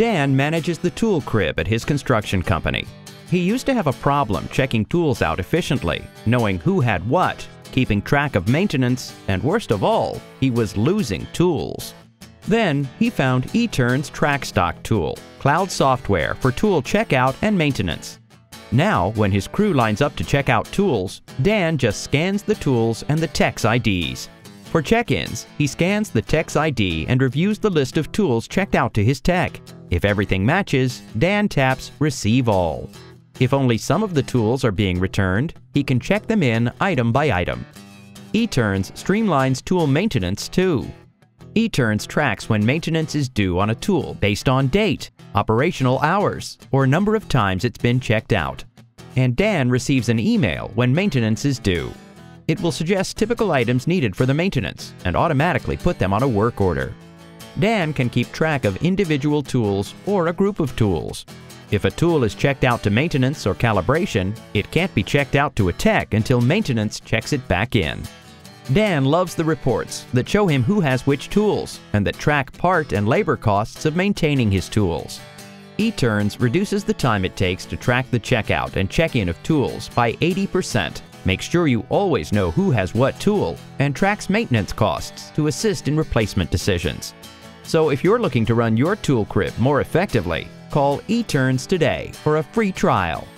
Dan manages the tool crib at his construction company. He used to have a problem checking tools out efficiently, knowing who had what, keeping track of maintenance, and worst of all, he was losing tools. Then he found eTurns TrackStock Tool, cloud software for tool checkout and maintenance. Now, when his crew lines up to check out tools, Dan just scans the tools and the tech's IDs. For check-ins, he scans the tech's ID and reviews the list of tools checked out to his tech. If everything matches, Dan taps Receive All. If only some of the tools are being returned, he can check them in item by item. eTurns streamlines tool maintenance too. eTurns tracks when maintenance is due on a tool based on date, operational hours, or number of times it's been checked out. And Dan receives an email when maintenance is due. It will suggest typical items needed for the maintenance and automatically put them on a work order. Dan can keep track of individual tools or a group of tools. If a tool is checked out to maintenance or calibration, it can't be checked out to a tech until maintenance checks it back in. Dan loves the reports that show him who has which tools and that track part and labor costs of maintaining his tools. eTurns reduces the time it takes to track the checkout and check-in of tools by 80%, makes sure you always know who has what tool, and tracks maintenance costs to assist in replacement decisions. So if you're looking to run your tool crib more effectively, call eTurns today for a free trial.